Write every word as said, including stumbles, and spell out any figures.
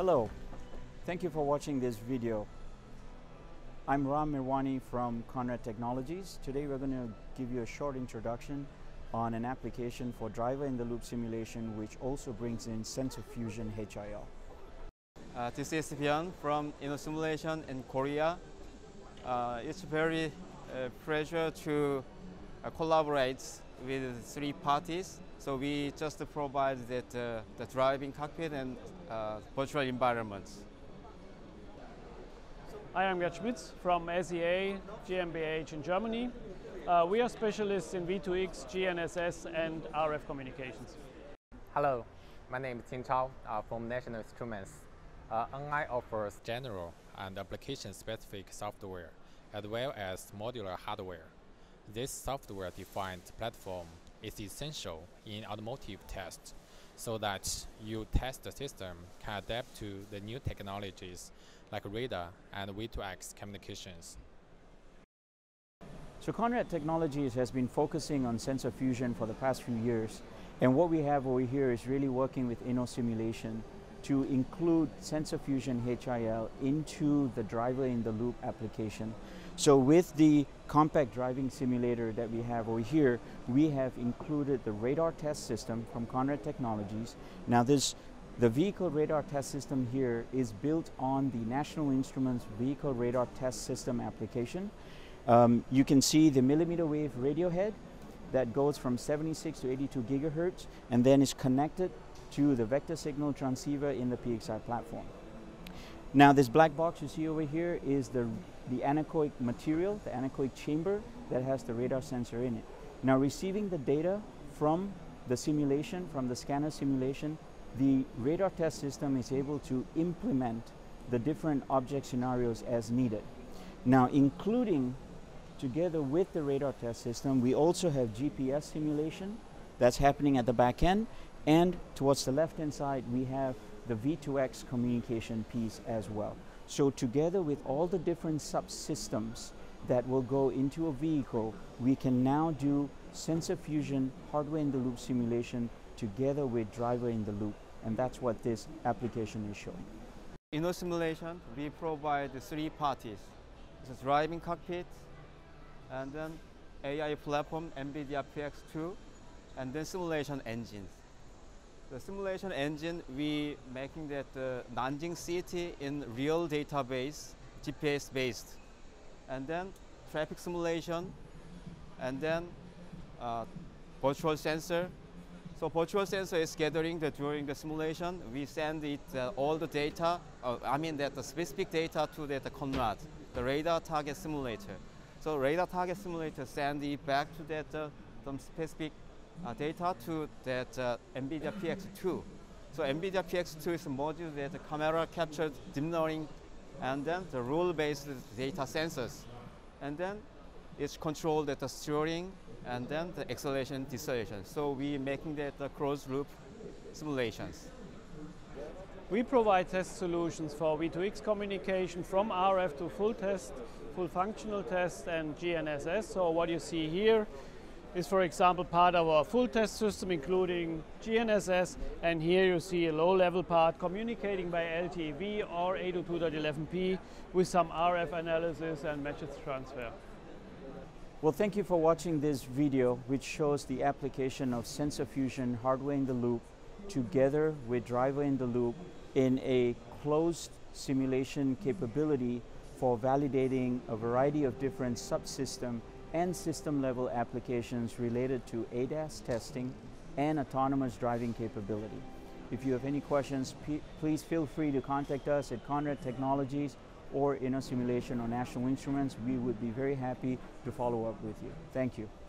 Hello, thank you for watching this video. I'm Ram Mirwani from Konrad Technologies. Today we're going to give you a short introduction on an application for driver-in-the-loop simulation which also brings in sensor fusion H I L. Uh, this is Byun from InnoSimulation in Korea. Uh, it's very uh, pleasure to uh, collaborate with three parties. So we just provide that, uh, the driving cockpit and uh, virtual environments. I am Gerd Schmitz from S E A GmbH in Germany. Uh, we are specialists in V two X, G N S S and R F communications. Hello, my name is Tin Chao uh, from National Instruments. Uh, N I offers general and application-specific software as well as modular hardware. This software-defined platform is essential in automotive tests so that your test system can adapt to the new technologies like radar and V two X communications. So Konrad Technologies has been focusing on sensor fusion for the past few years, and what we have over here is really working with InnoSimulation to include sensor fusion H I L into the driver-in-the-loop application. So with the compact driving simulator that we have over here, we have included the radar test system from Konrad Technologies. Now this, the vehicle radar test system here is built on the National Instruments vehicle radar test system application. Um, you can see the millimeter wave radio head that goes from seventy-six to eighty-two gigahertz and then is connected to the vector signal transceiver in the P X I platform. Now this black box you see over here is the, the anechoic material, the anechoic chamber that has the radar sensor in it. Now receiving the data from the simulation, from the scanner simulation, the radar test system is able to implement the different object scenarios as needed. Now including together with the radar test system, we also have G P S simulation that's happening at the back end. And towards the left-hand side, we have the V two X communication piece as well. So together with all the different subsystems that will go into a vehicle, we can now do sensor fusion, hardware-in-the-loop simulation together with driver-in-the-loop. And that's what this application is showing. In our simulation, we provide three parties. It's a driving cockpit, and then A I platform, NVIDIA P X two, and then simulation engines. The simulation engine, we making that uh, Nanjing city in real database, G P S based. And then traffic simulation, and then uh, virtual sensor. So virtual sensor is gathering the, during the simulation. We send it uh, all the data, uh, I mean that the specific data to the, the Konrad, the radar target simulator. So radar target simulator send it back to that uh, some specific Uh, data to that uh, NVIDIA P X two. So NVIDIA P X two is a module that the camera captured, dim learning, and then the rule-based data sensors. And then it's controlled at the steering, and then the acceleration, deceleration. So we're making that uh, closed-loop simulations. We provide test solutions for V two X communication from R F to full test, full functional test, and G N S S. So what you see here is, for example, part of our full test system, including G N S S, and here you see a low-level part communicating by L T E V or eight oh two dot eleven p with some R F analysis and message transfer. Well, thank you for watching this video, which shows the application of sensor fusion hardware-in-the-loop together with driver-in-the-loop in a closed simulation capability for validating a variety of different subsystems and system-level applications related to A D A S testing and autonomous driving capability. If you have any questions, please feel free to contact us at Konrad Technologies or InnoSimulation or National Instruments. We would be very happy to follow up with you. Thank you.